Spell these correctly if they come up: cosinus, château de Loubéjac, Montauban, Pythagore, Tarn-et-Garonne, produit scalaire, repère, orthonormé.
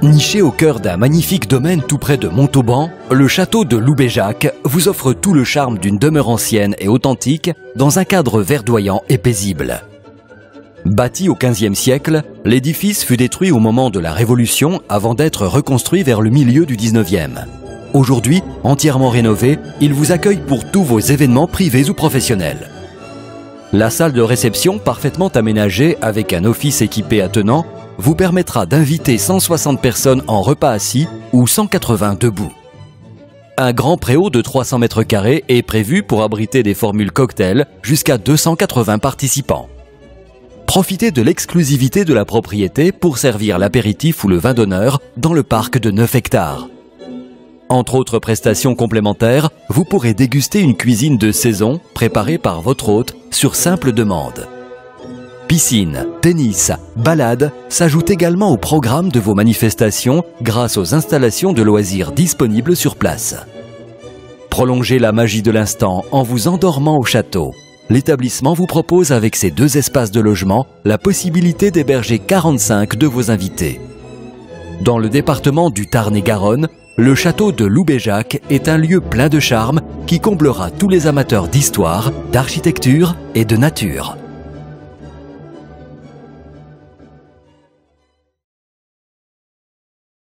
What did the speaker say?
Niché au cœur d'un magnifique domaine tout près de Montauban, le château de Loubéjac vous offre tout le charme d'une demeure ancienne et authentique dans un cadre verdoyant et paisible. Bâti au XVe siècle, l'édifice fut détruit au moment de la Révolution avant d'être reconstruit vers le milieu du XIXe. Aujourd'hui, entièrement rénové, il vous accueille pour tous vos événements privés ou professionnels. La salle de réception, parfaitement aménagée avec un office équipé attenant, vous permettra d'inviter 160 personnes en repas assis ou 180 debout. Un grand préau de 300 mètres carrés est prévu pour abriter des formules cocktails jusqu'à 280 participants. Profitez de l'exclusivité de la propriété pour servir l'apéritif ou le vin d'honneur dans le parc de 9 hectares. Entre autres prestations complémentaires, vous pourrez déguster une cuisine de saison préparée par votre hôte sur simple demande. Piscine, tennis, balade s'ajoutent également au programme de vos manifestations grâce aux installations de loisirs disponibles sur place. Prolongez la magie de l'instant en vous endormant au château. L'établissement vous propose avec ses deux espaces de logement la possibilité d'héberger 45 de vos invités. Dans le département du Tarn-et-Garonne, le château de Loubéjac est un lieu plein de charme qui comblera tous les amateurs d'histoire, d'architecture et de nature.